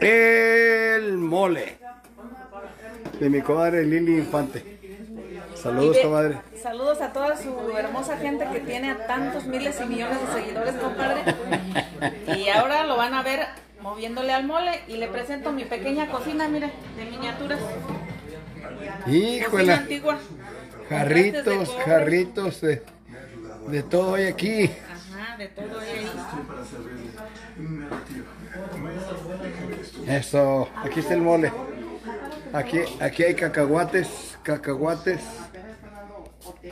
El mole de mi comadre Lili Infante. Saludos, comadre. Saludos a toda su hermosa gente que tiene a tantos miles y millones de seguidores, compadre. Y ahora lo van a ver moviéndole al mole. Y le presento mi pequeña cocina, mire, de miniaturas. Híjole, antigua. Jarritos, jarritos de todo hay aquí. Ajá, de todo hay ahí. Eso, aquí está el mole. Aquí hay cacahuates.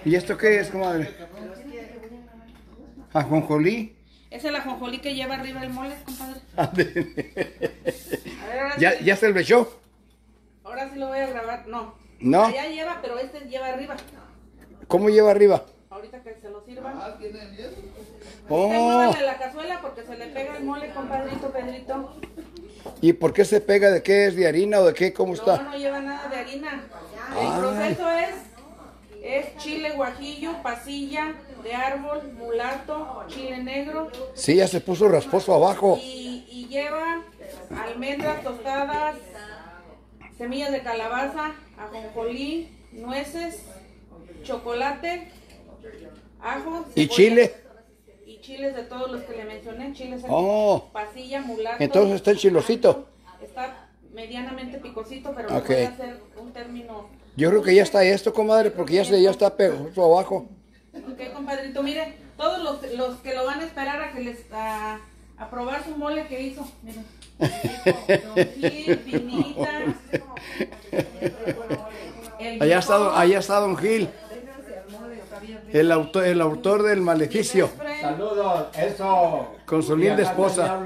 ¿Y esto qué es, comadre? ¿Ajonjolí? Es el ajonjolí que lleva arriba el mole, compadre. A ver, ¿Ya se lo echó? Ahora sí lo voy a grabar, no. Ya lleva, pero este lleva arriba. ¿Cómo lleva arriba? Ahorita que se lo sirvan. Ah, ¿tiene miedo? Oh. La cazuela porque se le pega el mole, compadrito Pedrito. ¿Y por qué se pega? ¿De qué es? ¿De harina o de qué? ¿Cómo está? No lleva nada de harina. El proceso es chile guajillo, pasilla, de árbol, mulato, chile negro. Sí, ya se puso rasposo abajo. Y lleva almendras tostadas, semillas de calabaza, ajonjolí, nueces, chocolate, ajo. ¿Y chile? Y chiles de todos los que le mencioné, chiles aquí, pasilla, mulato. Entonces está el chilosito. Está medianamente picosito, pero no puede hacer un término. Yo creo que ya está esto, comadre, porque ya está pegoso abajo. Ok, compadrito, mire, todos los que lo van a esperar a que les a probar su mole que hizo, miren. Don Gil, Pinita. Allá está Don Gil. El autor del maleficio. Saludos, eso. Con su linda esposa.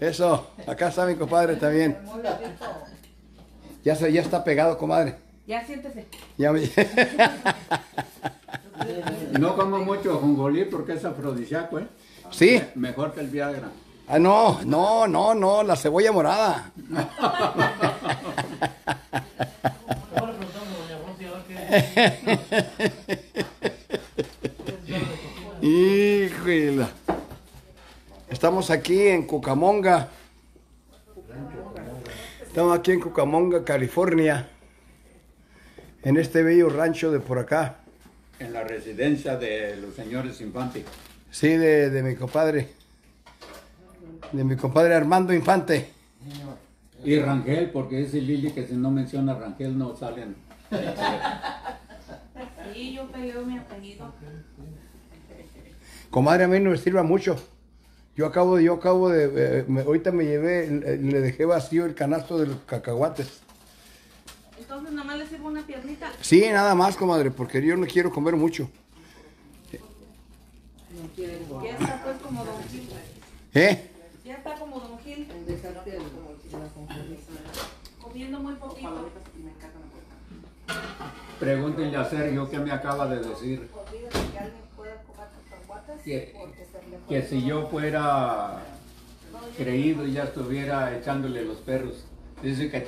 Eso, acá está mi compadre también. Ya está pegado, comadre. Ya siéntese. No como mucho ajonjolí porque es afrodisíaco, ¿eh? Sí. Mejor que el Viagra. Ah, no, la cebolla morada. Híjole. Estamos aquí en Cucamonga. Estamos aquí en Cucamonga, California. En este bello rancho de por acá. En la residencia de los señores Infante. Sí, de mi compadre. De mi compadre Armando Infante. Y Rangel, porque dice Lili que si no menciona a Rangel no salen. Sí, yo peleo mi apellido. Comadre, a mí no me sirva mucho. Ahorita me llevé, le dejé vacío el canasto de los cacahuates. Entonces, ¿nada más le sirvo una piernita? Sí, nada más, comadre, porque yo no quiero comer mucho. No quiere. Ya está pues como Don Gil. ¿Eh? Ya está como Don Gil. Comiendo muy poquito. Pregúntenle a Sergio qué me acaba de decir. Que si yo fuera creído ya estuviera echándole los perros. Dice que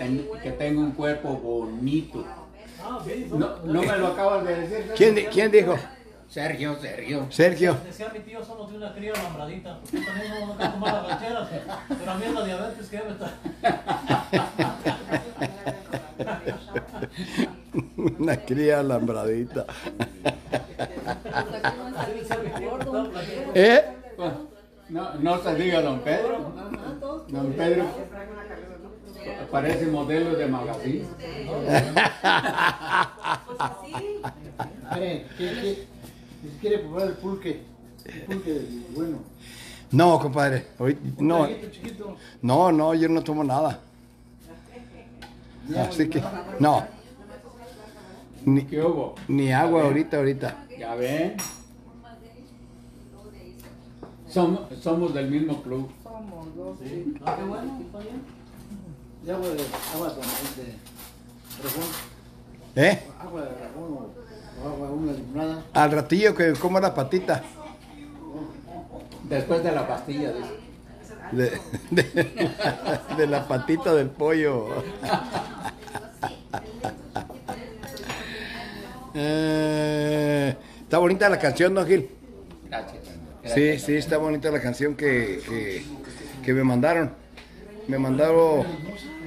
tengo un cuerpo bonito. No me lo acabas de decir. ¿Quién dijo? Sergio. Decía mi tío, somos de una cría nombradita. Tenemos una cama de rancheras, pero a mí la diabetes que me está. Una cría alambradita. ¿Eh? No se diga Don Pedro. Don Pedro parece modelo de magazine. ¿Quiere probar el pulque? El pulque es bueno. No, compadre. No, yo no tomo nada. Así que, no. ¿Qué hubo? Ni agua ahorita. ¿Ya ven? Somos del mismo club. Somos dos. Sí. Ah, qué bueno. ¿Y agua de dragón? ¿Eh? ¿Agua de dragón o agua de una limonada? Al ratillo que coma la patita. Después de la pastilla. De la patita del pollo. Está bonita la canción, ¿no, Gil? Gracias. Sí, está bonita la canción que me mandaron. Me mandaron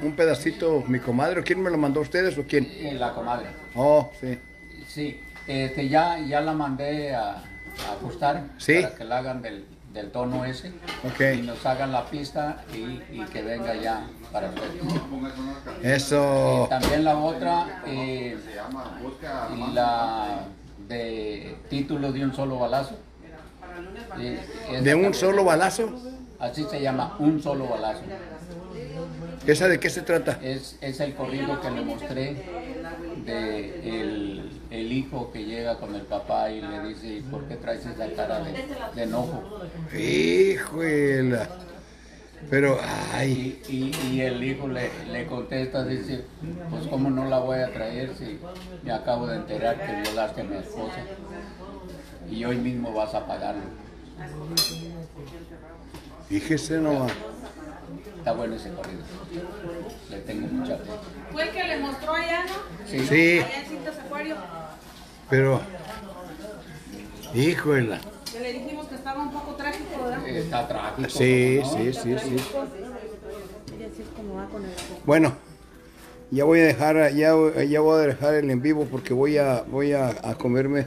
un pedacito mi comadre. ¿Quién me lo mandó, ustedes o quién? La comadre. Oh, sí. Sí, ya la mandé a ajustar. ¿Sí? Para que la hagan del tono ese. Okay. Y nos hagan la pista y que venga ya para ustedes. Eso. Y también la otra, y la de título de un solo balazo. ¿De un solo balazo? Así se llama, un solo balazo. ¿Esa de qué se trata? Es el corrido que le mostré de el hijo que llega con el papá y le dice: ¿por qué traes esa cara de enojo? ¡Híjole! Pero, ay. Y el hijo le contesta, dice: pues cómo no la voy a traer si me acabo de enterar que violaste a mi esposa y hoy mismo vas a pagarlo. Fíjese nomás. Está bueno ese corrido. Le tengo mucha fe. ¿Fue el que le mostró allá, no? Sí. Sí. Allá en Cintas Acuario. Pero, híjole. Que le dijimos que estaba un poco trágico, ¿verdad? Está trágico. Sí, ¿no? Sí, sí, sí. Bueno, ya voy a dejar, ya voy a dejar el en vivo porque voy a comerme.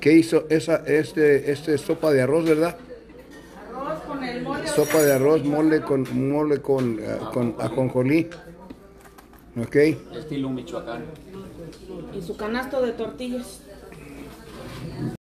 ¿Qué hizo este sopa de arroz, verdad? Arroz con el mole. Sopa de arroz, mole con ajonjolí. ¿Ok? Estilo michoacano. Y su canasto de tortillas.